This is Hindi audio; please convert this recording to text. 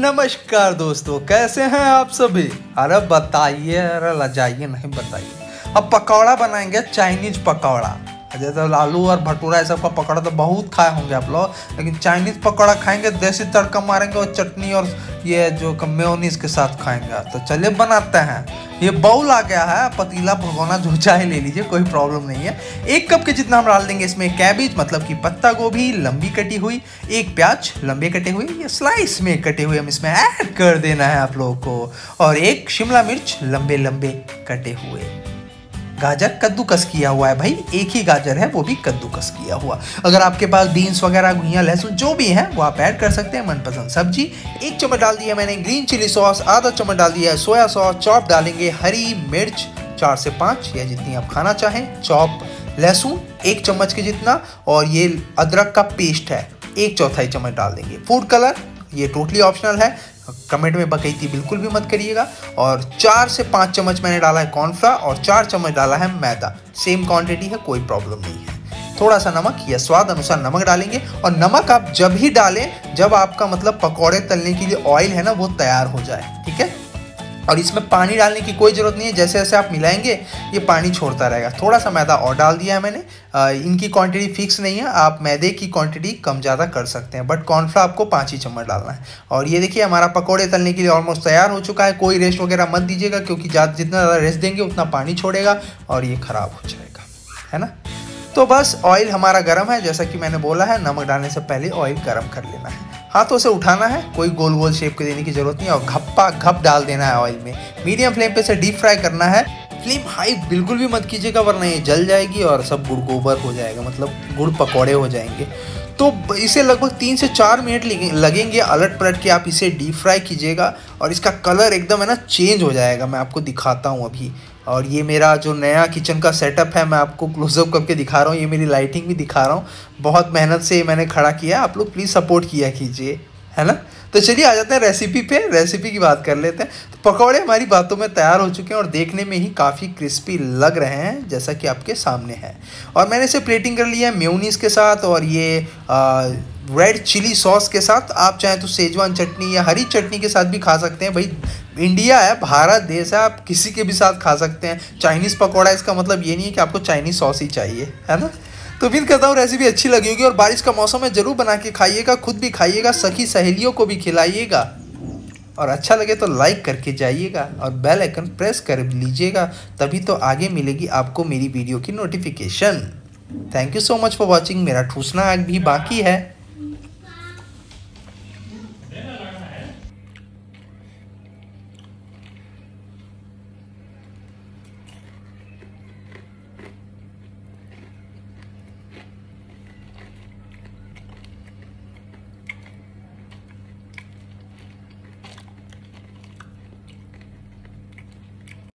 नमस्कार दोस्तों, कैसे हैं आप सभी। अरे बताइए, अरे लजाइए नहीं बताइए। अब पकौड़ा बनाएंगे, चाइनीज पकौड़ा। जैसे आलू और भटूरा ये सब का पकौड़ा तो बहुत खाए होंगे आप लोग, लेकिन चाइनीज पकौड़ा खाएंगे, देसी तड़का मारेंगे और चटनी और ये जो मेयोनीज के साथ खाएंगे। तो चलिए बनाते हैं। ये बाउल आ गया है, पतीला भगोना जो चाहे ले लीजिए, कोई प्रॉब्लम नहीं है। 1 कप के जितना हम डाल देंगे इसमें कैबेज मतलब कि पत्ता गोभी लंबी कटी हुई, 1 प्याज लंबे कटे हुए ये स्लाइस में कटे हुए हम इसमें ऐड कर देना है आप लोगों को, और 1 शिमला मिर्च लंबे लंबे कटे हुए। गाजर कद्दूकस किया हुआ है भाई, 1 ही गाजर है वो भी कद्दूकस किया हुआ। अगर आपके पास बीन्स वगैरह घुइयाँ लहसुन जो भी है वो आप ऐड कर सकते हैं, मनपसंद सब्जी। 1 चम्मच डाल दिया मैंने ग्रीन चिली सॉस, आधा चम्मच डाल दिया है सोया सॉस। चॉप डालेंगे हरी मिर्च 4 से 5 या जितनी आप खाना चाहें। चॉप लहसुन 1 चम्मच के जितना, और ये अदरक का पेस्ट है 1/4 चम्मच डाल देंगे। फूड कलर ये टोटली ऑप्शनल है, कमेंट में बकैती बिल्कुल भी मत करिएगा। और 4 से 5 चम्मच मैंने डाला है कॉर्नफ्लावर और 4 चम्मच डाला है मैदा, सेम क्वांटिटी है, कोई प्रॉब्लम नहीं है। थोड़ा सा नमक या स्वाद अनुसार नमक डालेंगे, और नमक आप जब ही डालें जब आपका मतलब पकौड़े तलने के लिए ऑयल है ना वो तैयार हो जाए, ठीक है। और इसमें पानी डालने की कोई ज़रूरत नहीं है, जैसे जैसे आप मिलाएंगे ये पानी छोड़ता रहेगा। थोड़ा सा मैदा और डाल दिया है मैंने, इनकी क्वांटिटी फिक्स नहीं है, आप मैदे की क्वांटिटी कम ज़्यादा कर सकते हैं, बट कॉर्नफ्लावर आपको 5 ही चम्मच डालना है। और ये देखिए हमारा पकौड़े तलने के लिए ऑलमोस्ट तैयार हो चुका है। कोई रेस्ट वगैरह मत दीजिएगा, क्योंकि जितना ज़्यादा रेस्ट देंगे उतना पानी छोड़ेगा और ये ख़राब हो जाएगा, है ना। तो बस ऑयल हमारा गर्म है, जैसा कि मैंने बोला है, नमक डालने से पहले ऑयल गर्म कर लेना है। हाथों से उठाना है, कोई गोल गोल शेप के देने की जरूरत नहीं है, और घप्पा घप डाल देना है ऑयल में। मीडियम फ्लेम पे से डीप फ्राई करना है। फ्लेम हाई बिल्कुल भी मत कीजिएगा, वरना ये जल जाएगी और सब गुड़ गोबर हो जाएगा, मतलब गुड़ पकौड़े हो जाएंगे। तो इसे लगभग 3 से 4 मिनट लगेंगे, अलट पलट के आप इसे डीप फ्राई कीजिएगा, और इसका कलर एकदम है ना चेंज हो जाएगा। मैं आपको दिखाता हूँ अभी। और ये मेरा जो नया किचन का सेटअप है, मैं आपको क्लोजअप करके दिखा रहा हूँ, ये मेरी लाइटिंग भी दिखा रहा हूँ, बहुत मेहनत से मैंने खड़ा किया। आप लोग प्लीज़ सपोर्ट किया कीजिए, है ना। तो चलिए आ जाते हैं रेसिपी पे, रेसिपी की बात कर लेते हैं। तो पकौड़े हमारी बातों में तैयार हो चुके हैं और देखने में ही काफ़ी क्रिस्पी लग रहे हैं, जैसा कि आपके सामने है। और मैंने इसे प्लेटिंग कर लिया है मेयोनीज़ के साथ, और ये रेड चिली सॉस के साथ। आप चाहें तो सेजवान चटनी या हरी चटनी के साथ भी खा सकते हैं। भाई इंडिया है, भारत देश है, आप किसी के भी साथ खा सकते हैं। चाइनीज़ पकौड़ा इसका मतलब ये नहीं है कि आपको चाइनीज़ सॉस ही चाहिए, है ना। तो उम्मीद करता हूँ रेसिपी अच्छी लगी होगी, और बारिश का मौसम है ज़रूर बना के खाइएगा, खुद भी खाइएगा, सखी सहेलियों को भी खिलाइएगा। और अच्छा लगे तो लाइक करके जाइएगा और बेल आइकन प्रेस कर लीजिएगा, तभी तो आगे मिलेगी आपको मेरी वीडियो की notification. Thank you so much for watching. मेरा ठूसना आज भी बाकी है।